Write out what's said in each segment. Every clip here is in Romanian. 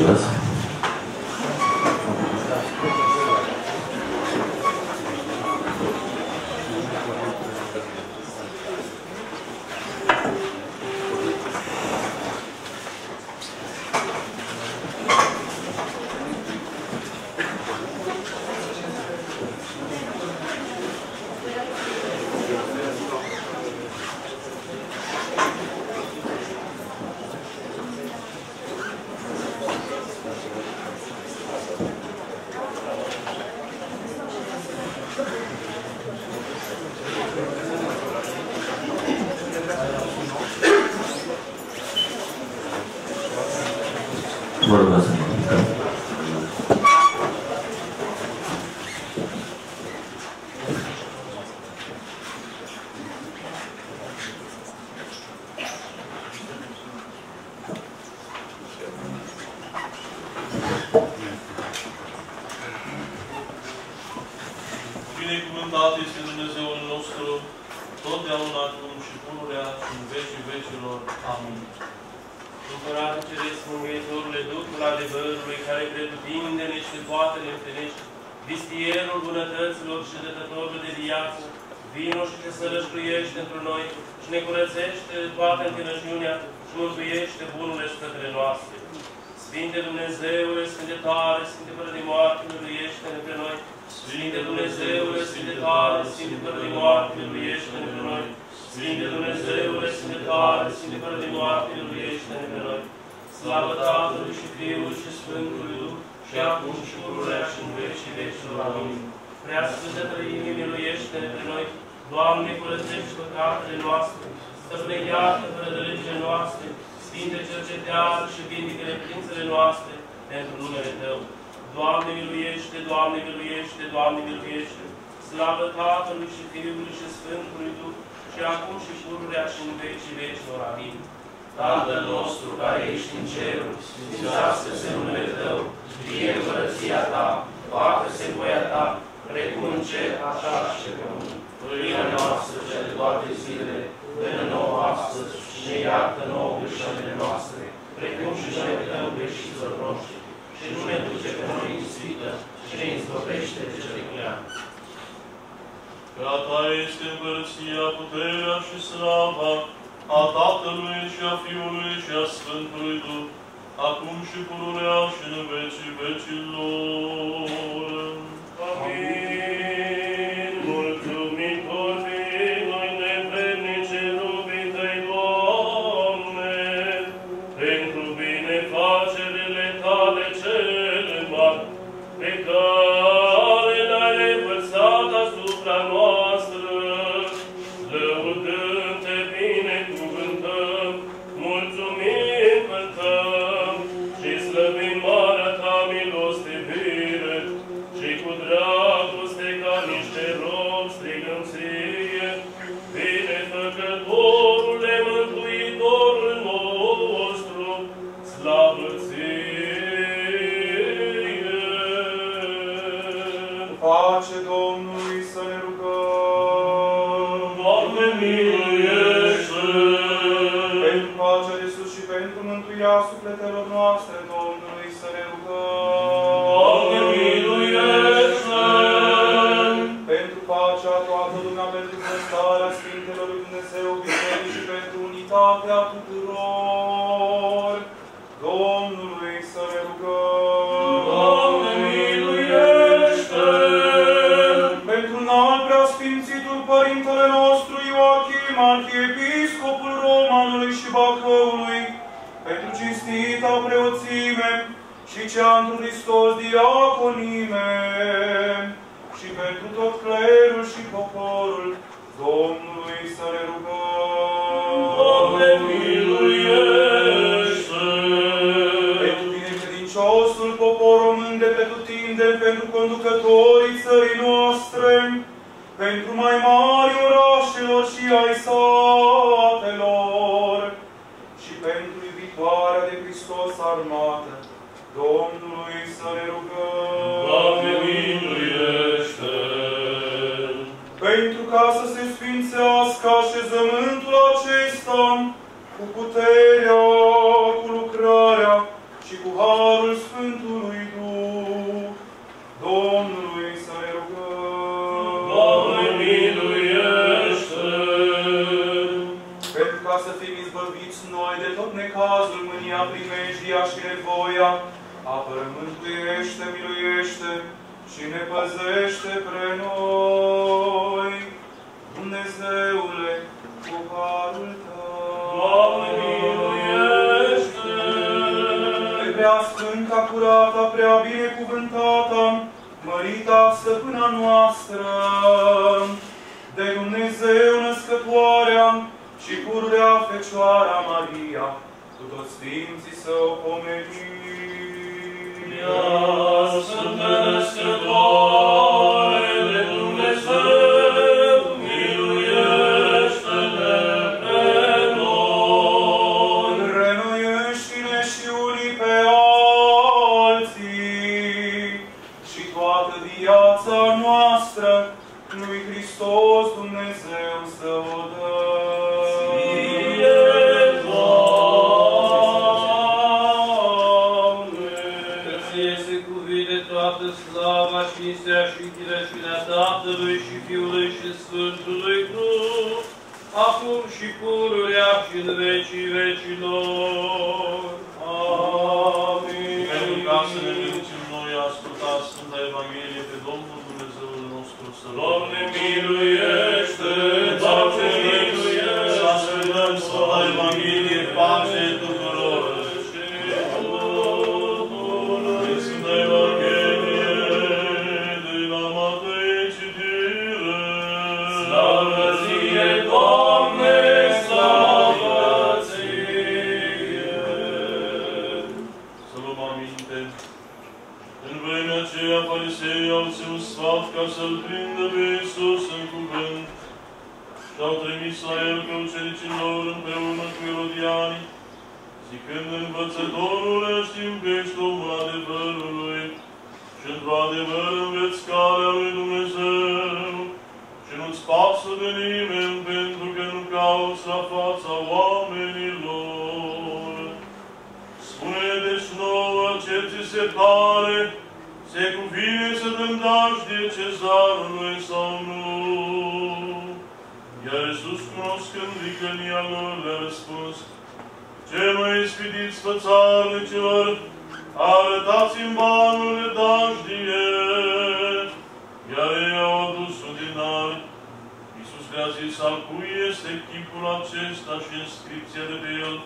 Jos. și cu harul Sfântului Duh, Domnului să ne rugăm. Doamne, miluiește! Pentru ca să fim izbăviți noi de tot necazul, mânia, primejdia și nevoia, apără, mântuiește, miluiește și ne păzește pre noi, Dumnezeule, cu harul Tău. Doamne, miluiește! Pe prea sfânta, curata, prea binecuvântată, mărita stăpâna noastră, de Dumnezeu născătoarea și pururea Fecioara Maria, cu toți sfinții să o pomenim. Ea Sfântă Născătoare de Dumnezeu, miluiește-ne pe noi! Renoiește-ne și unii pe alții și toată viața noastră lui Hristos Dumnezeu să o dăm. Slava, cinstea și închirăciunea Tatălui și Fiului și Sfântului Duh, acum și pururea și în vecii vecilor. Amin. Pentru ca să ne mințim noi, ascultați Sfânta Evanghelie pe Domnul Dumnezeul nostru să luăm. Doamne, miluiește! Doamne, miluiește! Să ascultăm Sfânta Evanghelie, pace tuturor! Fariseii au ținut sfat ca să-L prindă pe Iisus în cuvânt și-au trimis la El pe ucenicii lor împreună cu Erodiani, zicând: Învățătorule, știm că ești omul adevărului și într-o adevăr înveți calea lui Dumnezeu și nu-ți pasă de nimeni, pentru că nu cauți la fața oamenilor. Spune deci nouă ce ți se pare, se cuvine să dăm daștie cezarului sau nu? Iar Iisus, cunoscând viclenia lor, le-a răspuns: Ce mă ispitiți, fățarnicilor? Arătați-mi banul de daștie. Iar ei au adus un dinar. Iisus le-a zis: Al cui este chipul acesta și inscripția de pe el?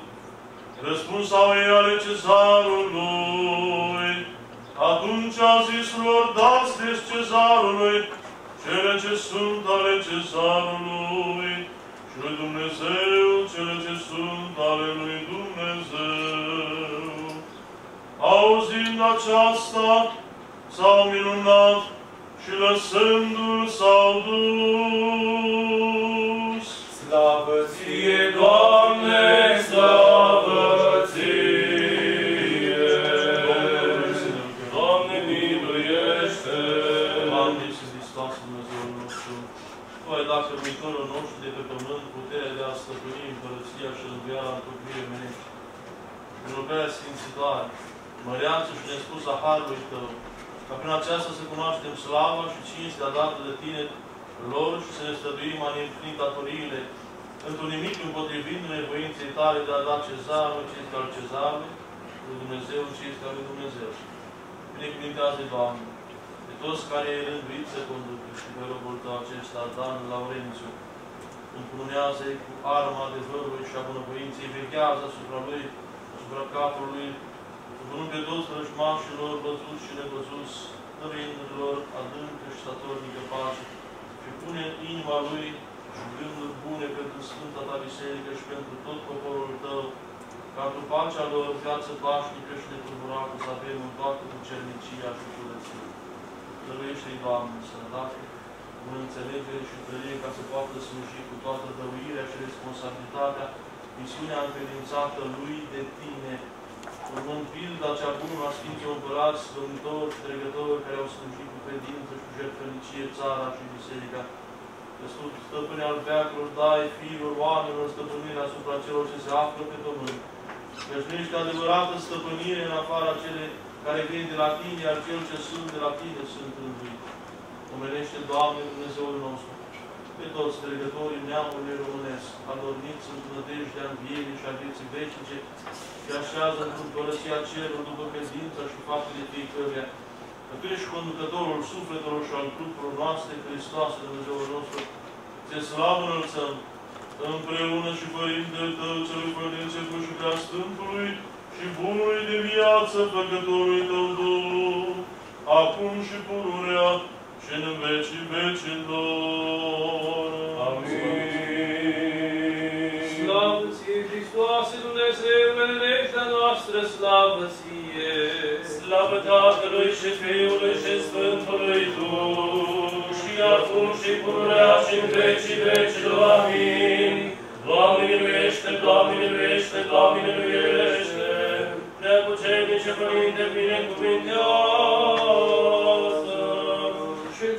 Răspuns au ei: Ale cezarului. Atunci a zis lor: Dați deci cezarului cele ce sunt ale cezarului și lui Dumnezeu cele ce sunt ale lui Dumnezeu. Auzind aceasta, s-au minunat și lăsându-l s-au dus. Slavă ție, Doamne, slavă ție! Dacă Mântuitorul nostru de pe pământ, puterea de a stăpâni împărăția și rânduia în copile menești, înrupea sfințitare, măreață și nespusa harului Tău, ca prin aceasta să cunoaștem slava și cinstea dată de Tine lor și să ne străduim a ne împlini datoriile, într-un nimic împotrivindu-ne voinței Tale de a da cezarului cinstea al cezarului, lui Dumnezeu cinstea lui Dumnezeu. Binecuvintează-i, Doamne, toți care e rânduit să conducă și pe robul Tău acesta, Dan Laurențiu, împunează-i cu arma adevărului și a bunăvoinței, vechează asupra lui, asupra capului, împunând pe toți rășmașilor, văzuți și nevăzuți, tărindurilor, adâncă și statornică pace, și pune inima lui și gânduri bune pentru Sfânta Ta Biserică și pentru tot poporul Tău, ca tu pacea lor, viață pașnică și neturburată să avem în toată cucernicia și curăție. Dăruiește-i, Doamne, sănătate, bună înțelegere și tărie ca să poată sluji cu toată dăruirea și responsabilitatea misiunea încredințată lui de Tine, urmând pilda cea bună a Sfinților Împărați, Sfântori și Dregători care au slujit cu credință și cu jertfănicie țara și biserica. Că stăpâne al veacurilor, dai fiilor oamenilor stăpânirea asupra celor ce se află pe pământ, Dăjduiește adevărată stăpânire în afara cele care vin de la Tine, iar cel ce sunt de la Tine sunt înduit. Omenește, Doamne, Dumnezeul nostru, pe toți stregătorii neamului românesc, adorniți în nădejdea învierii și a vieții veșnice, și așează într-un părăsia cerului după credința și faptele fiecăruia. Cătuiești conducătorul sufletelor și al trupurilor noastre, Hristos, Dumnezeul nostru, Te slavă înălțăm, împreună și Părintele Tău, Celui Părințelui și Preastâmpului și Bunului de viață, Făcătorului Tău, Domnul, acum și pururea, și în vecii vecilor. Amin. Slavă Ție, Hristoase Dumnezeu, meleagea noastră, slavă Ție! Slavă Tatălui și Fiului și Sfântului Duh, și acum și pururea și în vecii vecilor. Amin. Doamne miluiește, Doamne miluiește, Doamne miluiește! Neapucernice Părinte, binecuvintează!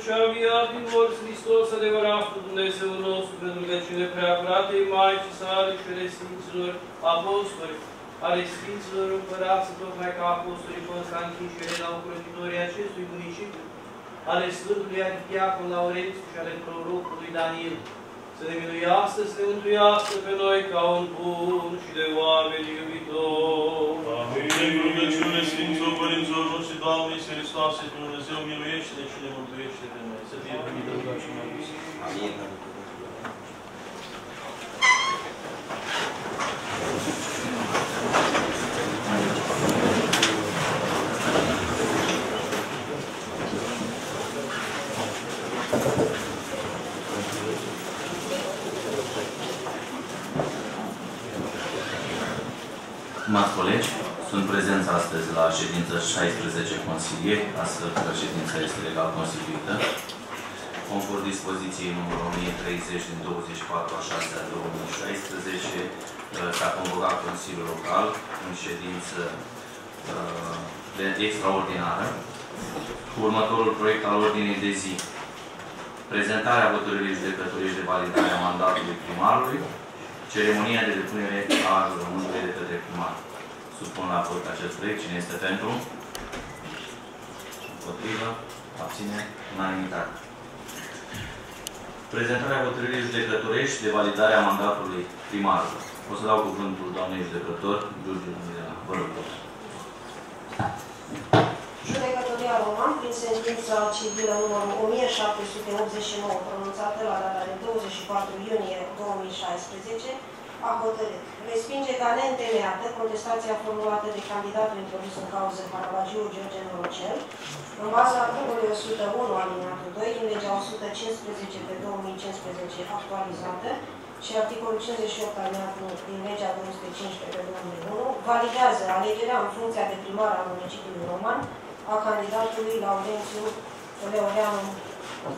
Ce-a viat din morți Hristos, adevăratul Dumnezeu nostru, pentru vecine preacuratei Maicii sale și ale Sfinților Apostoli, ale Sfinților Împărați, tocmai ca Apostolii Constantin și ale ocrotitorii acestui municipiu, ale Sfântului Arhidiacon Laurențiu și ale prorocului Daniel, să ne miluiască, să ne mântuiască pe noi ca un bun și de oameni iubitori. Amin. În rugăciune Sfinților Părinților noștri, Doamne, Hristoase Dumnezeu, miluiește-ne și ne mântuiește pe noi. Să fie primit rugăciunea noastră. Amin. Stimați colegi, sunt prezenți astăzi la ședință 16 consilieri, astfel că ședința este legal constituită. Conform dispoziției numărul 1030 din 24/6/2016, s-a convocat Consiliul Local în ședință extraordinară. Următorul proiect al ordinii de zi. Prezentarea hotărârii judecătorești de validare a mandatului primarului. Ceremonia de depunere a jurământului de către primar. Supun la vot acest proiect. Cine este pentru? Împotrivă. Abține. Unanimitate. Prezentarea hotărârii judecătorești de validare a mandatului primarului. O să dau cuvântul doamnei judecător, Giorgian Roșel. Vă rog. Judecătoria Roman, prin sentința civilă numărul 1789, pronunțată la data de 24 iunie 2016, a hotărât. Respinge ca neîntemeiată contestația formulată de candidatul introdus în cauză Caravagiu Georgian Roșel, în baza articolului 101 alineatul 2 din legea 115/2015 actualizată și articolul 58 alineatul din legea 215/2001, validează alegerea în funcția de primar al municipiului Roman a candidatului Laurențiu Dănuleanu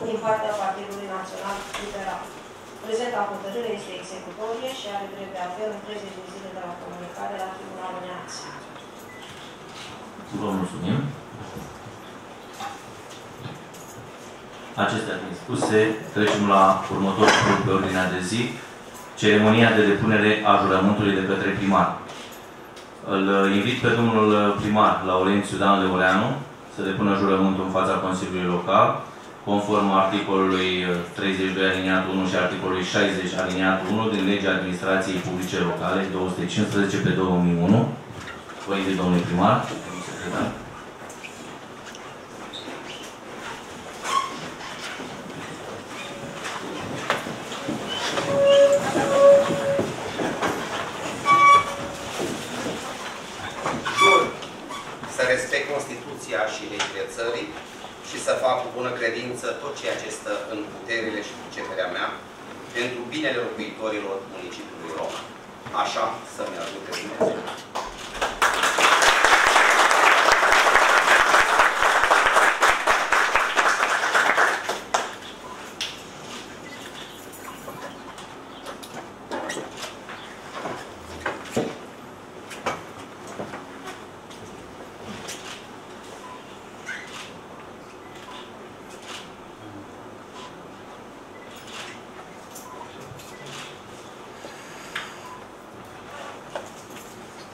din partea Partidului Național Liberal. Prezenta hotărâre este executorie și are drept de apel în 30 de zile de la comunicare la Tribunalul Neamțului. Vă mulțumim. Acestea fiind spuse, trecem la următorul punct pe ordinea de zi, ceremonia de depunere a jurământului de către primar. Îl invit pe domnul primar, Laurențiu Dănuleanu, să depună jurământul în fața Consiliului Local, conform articolului 32 alineatul 1 și articolului 60 alineatul 1 din legea Administrației Publice Locale 215/2001. Vă invit, domnul primar, domnul secretar. Și legile țării și să fac cu bună credință tot ceea ce stă în puterile și priceperea mea pentru binele locuitorilor municipiului Roma. Așa să mi ajute Dumnezeu.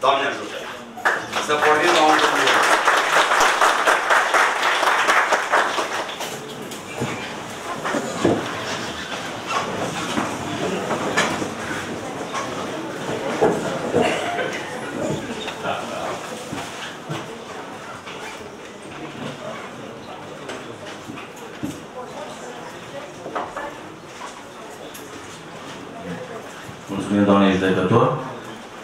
Doamne ajută! Să pornim la un lucru. Mulțumim, doamne judecător.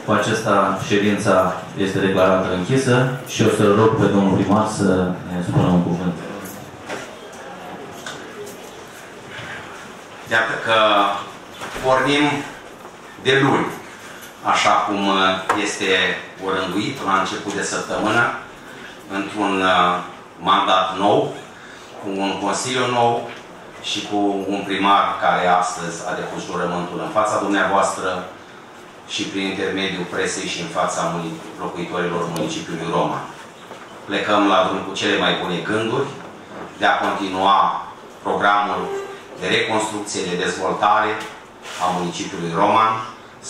Cu acesta ședința este declarată închisă și o să-l rog pe domnul primar să ne spună un cuvânt. Iată că pornim de luni, așa cum este orânduit la început de săptămână, într-un mandat nou, cu un consiliu nou, și cu un primar care astăzi a depus jurământul în fața dumneavoastră și prin intermediul presei și în fața locuitorilor municipiului Roma. Plecăm la drum cu cele mai bune gânduri de a continua programul de reconstrucție, de dezvoltare a municipiului Roma.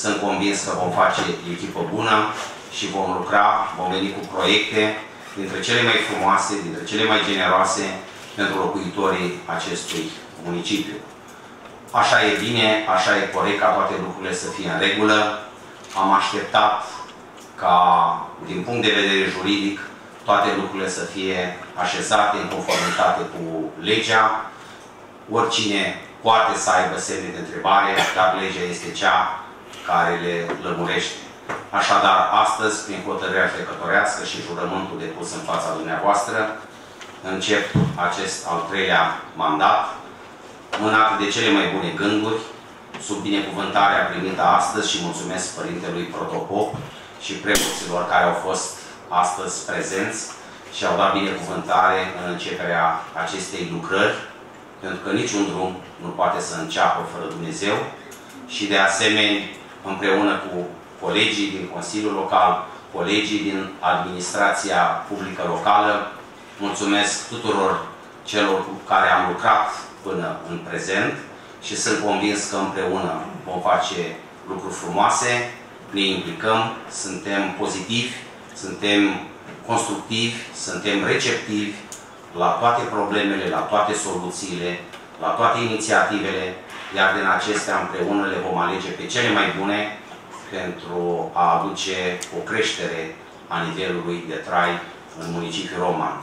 Sunt convins că vom face echipă bună și vom lucra, vom veni cu proiecte dintre cele mai frumoase, dintre cele mai generoase pentru locuitorii acestui municipiu. Așa e bine, așa e corect ca toate lucrurile să fie în regulă. Am așteptat ca, din punct de vedere juridic, toate lucrurile să fie așezate în conformitate cu legea. Oricine poate să aibă semne de întrebare, dar legea este cea care le lămurește. Așadar, astăzi, prin hotărârea judecătorească și jurământul depus în fața dumneavoastră, încep acest al treilea mandat, mânat de cele mai bune gânduri, sub binecuvântarea primită astăzi și mulțumesc Părintelui Protopop și preoților care au fost astăzi prezenți și au dat binecuvântare în începerea acestei lucrări, pentru că niciun drum nu poate să înceapă fără Dumnezeu și de asemenea împreună cu colegii din Consiliul Local, colegii din Administrația Publică Locală, mulțumesc tuturor celor cu care am lucrat până în prezent și sunt convins că împreună vom face lucruri frumoase, ne implicăm, suntem pozitivi, suntem constructivi, suntem receptivi la toate problemele, la toate soluțiile, la toate inițiativele, iar din acestea împreună le vom alege pe cele mai bune pentru a aduce o creștere a nivelului de trai în municipiul Roman.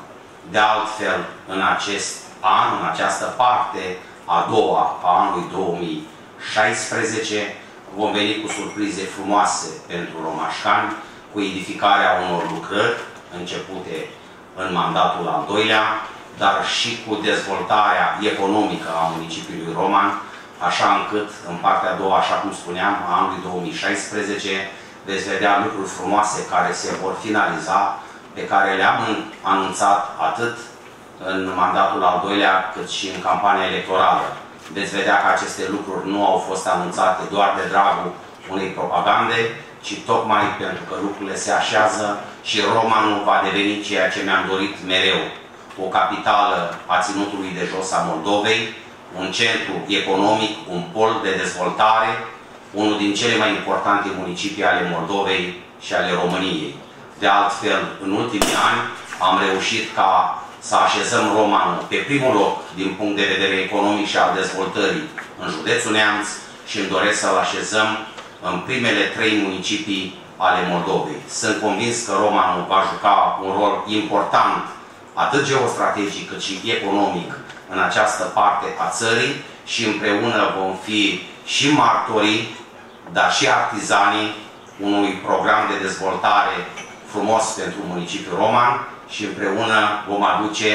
De altfel, în acest an, în această parte a doua a anului 2016, vom veni cu surprize frumoase pentru romașcani, cu edificarea unor lucrări începute în mandatul al doilea, dar și cu dezvoltarea economică a municipiului Roman, așa încât în partea a doua, așa cum spuneam, a anului 2016, veți vedea lucruri frumoase care se vor finaliza, pe care le-am anunțat atât în mandatul al doilea, cât și în campania electorală. Veți vedea că aceste lucruri nu au fost anunțate doar de dragul unei propagande, ci tocmai pentru că lucrurile se așează și Roma nu va deveni ceea ce mi-am dorit mereu. O capitală a ținutului de jos a Moldovei, un centru economic, un pol de dezvoltare, unul din cele mai importante municipii ale Moldovei și ale României. De altfel, în ultimii ani am reușit ca să așezăm Romanul pe primul loc din punct de vedere economic și al dezvoltării în județul Neamț și îmi doresc să-l așezăm în primele 3 municipii ale Moldovei. Sunt convins că Romanul va juca un rol important, atât geostrategic cât și economic, în această parte a țării și împreună vom fi și martorii, dar și artizanii unui program de dezvoltare frumos pentru municipiul Roman și împreună vom aduce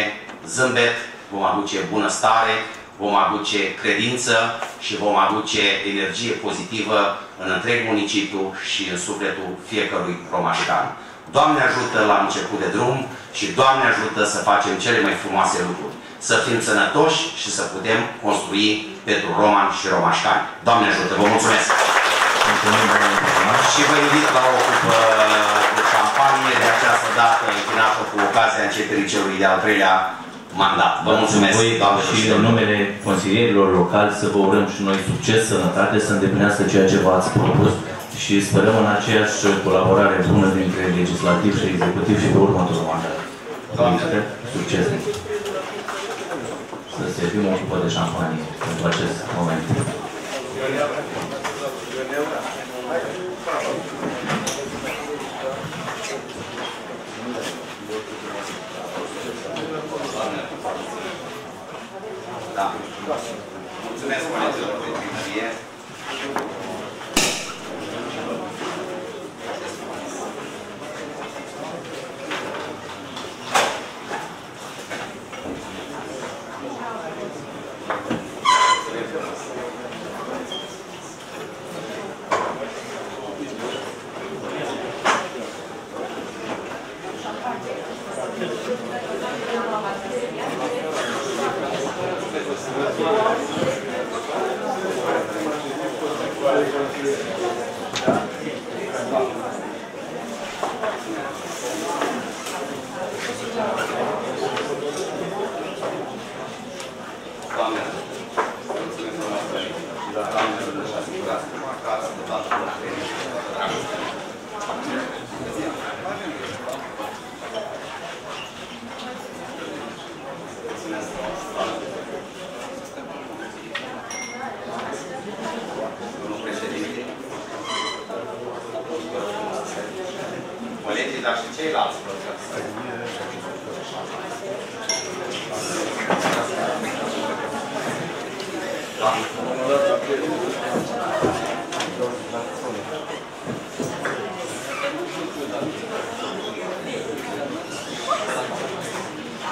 zâmbet, vom aduce bunăstare, vom aduce credință și vom aduce energie pozitivă în întreg municipiu și în sufletul fiecărui romașcan. Doamne ajută la început de drum și Doamne ajută să facem cele mai frumoase lucruri, să fim sănătoși și să putem construi pentru Roman și romașcani. Doamne ajută! Vă mulțumesc! Și vă invit la o cupă de șampanie, de această dată închinată cu ocazia începerii celui de-al treilea mandat. Vă mulțumesc, doamne și în numele consilierilor locali să vă urăm și noi succes, sănătate, să îndeplinească ceea ce v-ați propus și sperăm în aceeași colaborare bună dintre legislativ și executiv și pe următorul mandat. Succes! Să servim o cupă de șampanie pentru acest moment. Da. Mulțumesc colegilor pentru primărie.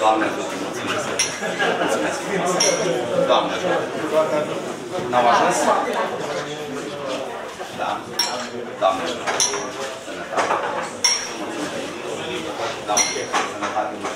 Doamne, sănătate. Mulțumesc. Doamne, sănătate.